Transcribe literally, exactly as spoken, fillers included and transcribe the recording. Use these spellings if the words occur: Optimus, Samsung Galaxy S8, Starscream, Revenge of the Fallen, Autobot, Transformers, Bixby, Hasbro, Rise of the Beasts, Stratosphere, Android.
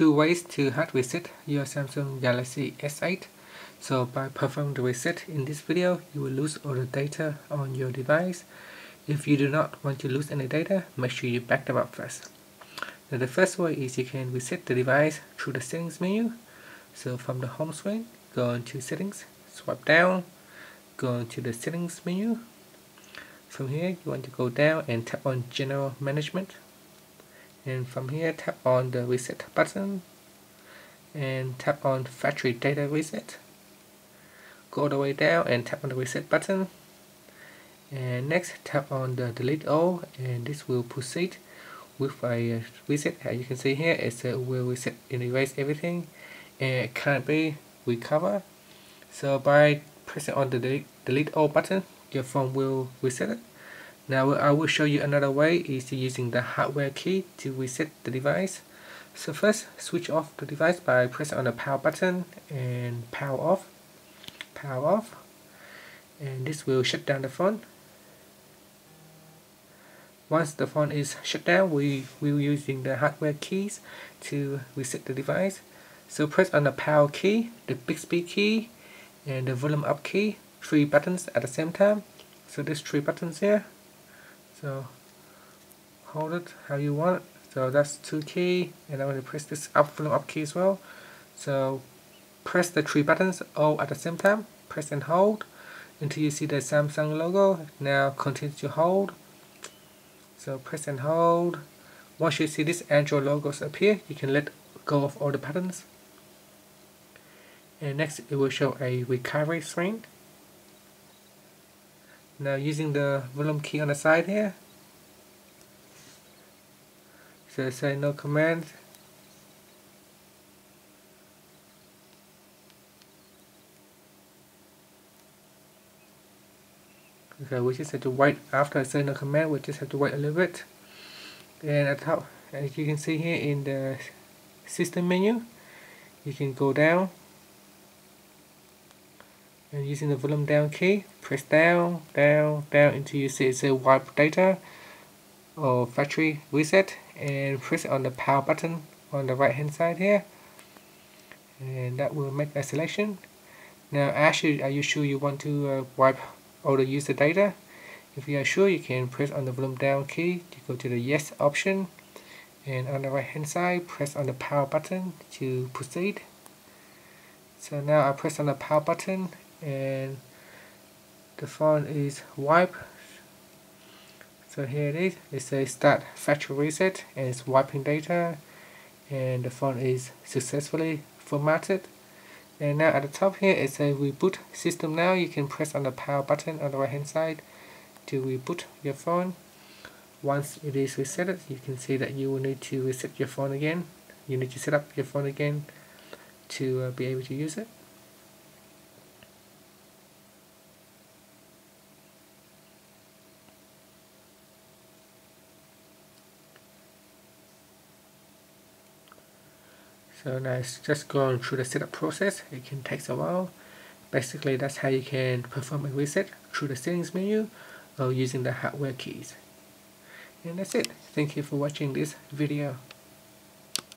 two ways to hard reset your Samsung Galaxy S eight. So by performing the reset in this video, you will lose all the data on your device. If you do not want to lose any data, make sure you back them up first. Now the first way is you can reset the device through the settings menu. So from the home screen, go into settings, swipe down, go into the settings menu. From here, you want to go down and tap on general management. And from here, tap on the reset button. And tap on factory data reset. Go all the way down and tap on the reset button. And next, tap on the delete all, and this will proceed with a reset. As you can see here, it will reset and erase everything, and it can't be recovered. So by pressing on the delete, delete all button, your phone will reset it. Now I will show you another way is using the hardware key to reset the device. So first, switch off the device by pressing on the power button and power off, power off, and this will shut down the phone. Once the phone is shut down, we will using the hardware keys to reset the device. So press on the power key, the Bixby key, and the volume up key, three buttons at the same time. So there's three buttons here. So hold it how you want. So that's two key, and I want to press this up volume up key as well. So press the three buttons all at the same time. Press and hold until you see the Samsung logo. Now continue to hold. So press and hold. Once you see this Android logos appear, you can let go of all the buttons. And next it will show a recovery screen. Now using the volume key on the side here. So say no command. Okay, we just have to wait. After I say no command, we just have to wait a little bit. And at top, as you can see here in the system menu, you can go down, and using the volume down key, press down, down, down until you see it say wipe data or factory reset, and press on the power button on the right hand side here, and that will make a selection. Now actually, are you sure you want to uh, wipe all the user data? If you are sure, you can press on the volume down key to go to the yes option, and on the right hand side, press on the power button to proceed. So now I press on the power button and the phone is wiped. So here it is, it says start factory reset, and it's wiping data, and the phone is successfully formatted. And now at the top here, it says reboot system now. You can press on the power button on the right hand side to reboot your phone. Once it is reset, you can see that you will need to reset your phone again. You need to set up your phone again to uh, be able to use it. So now it's just going through the setup process. It can take a while. Basically, that's how you can perform a reset through the settings menu or using the hardware keys. And that's it. Thank you for watching this video.